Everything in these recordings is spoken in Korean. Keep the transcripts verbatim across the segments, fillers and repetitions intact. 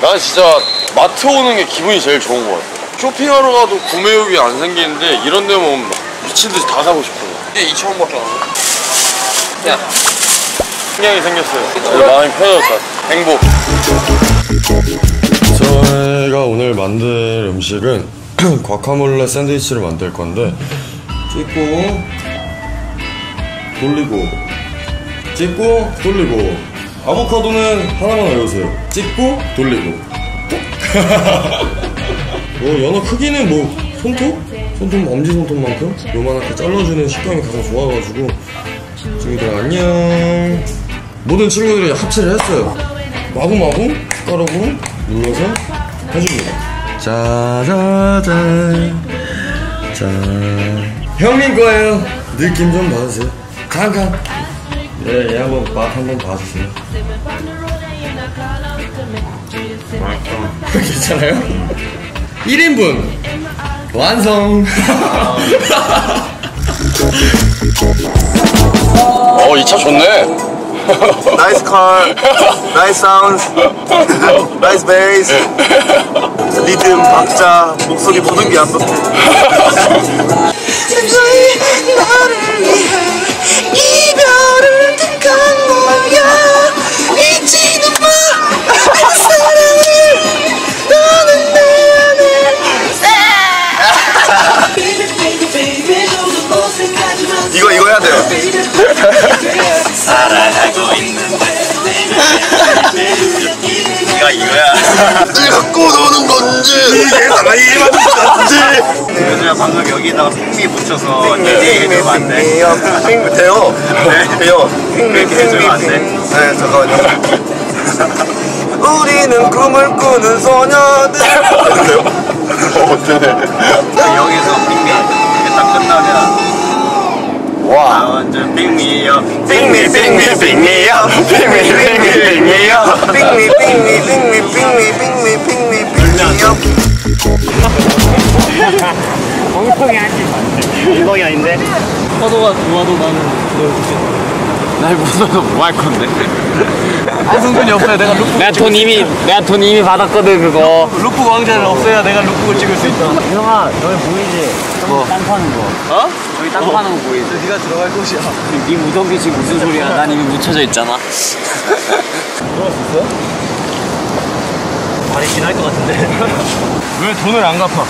난 진짜 마트 오는 게 기분이 제일 좋은 것 같아. 쇼핑하러 가도 구매욕이 안 생기는데 이런 데면 오면 미친듯이 다 사고 싶어요. 이게 이천 원밖에 안 해. 야, 신경이 생겼어요. 마음이 편해졌다. 행복. 저희가 오늘 만들 음식은 과카몰레 샌드위치를 만들 건데, 찍고 돌리고 찍고 돌리고. 아보카도는 하나만 외우세요. 찍고 돌리고. 뭐 연어 크기는 뭐 손톱? 손톱, 엄지손톱만큼? 요만하게 잘라주는 식감이 가장 좋아가지고. 친구들 안녕. 모든 친구들이 합체를 했어요. 마구마구 숟가락으로 눌러서 해줍니다. 짜자잔 짠. 형님 거예요. 느낌 좀 봐주세요. 강강. 네, 얘 한번 맛 한번 봐주세요. 맛있다. 괜찮아요? 일 인분 완성. 어, 이 차 좋네. 나이스 컬, 나이스 사운드, 나이스 베이스, 리듬, 박자, 목소리 모든 게 안 좋네. 잠시 나를 위해 이별을 택한 거야. 잊지는 마 내 사랑을. 너는 내 안에. 이거 이거 해야 돼요. 사랑하고 있는데 네가 이거야. 네 갖고 노는 건지 네 나이 맞은 건지. 요즘에 방금 여기다가 생미 묻혀서 디제이 해주면 안 돼? 생미 돼요? 돼요. 그렇게 해주면 안 돼? 네, 잠깐만요. 우리는 꿈을 꾸는 소녀들. 그래요? 어, 되네. 여기서 생미 이게 딱 끝나면 와 완전 빅미요. 빅미 빅미 빅미요. 빅미 빅미 빅미요. 빅미 빅미 빅미 빅미 빅미 빅미 빅미요. 엉덩이 하지 마. 엉덩이 아닌데? 파도가 좋아도 나는 널 보지. 날 보셔도 뭐 할 건데? 한승준이 없어야 내가 룩북. 내가 돈 이미 내가 돈 이미 받았거든 그거. 룩북 왕자는 없어야 내가 룩북을 찍을 수 있다. 형아 너희 보이지? 뭐? 땅 파는 거. 어? 저기 땅 어. 파는 거 보이지? 네가 들어갈 곳이야. 네 무덤이 지금 무슨 소리야? 난 이미 묻혀져 있잖아. 들어갔었어? 발이 지날 것 같은데. 왜 돈을 안 갚아?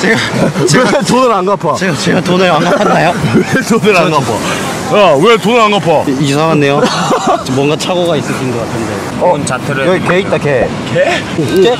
제가 제가 왜 돈을 안 갚아? 제가 제가 돈을 안 갚았나요? 왜 돈을 안 갚아? 야, 왜 돈을 안 갚아? 이상한데요? 뭔가 착오가 있으신 것 같은데. 어, 본 자태를. 여기 개 있다, 개. 개? 개?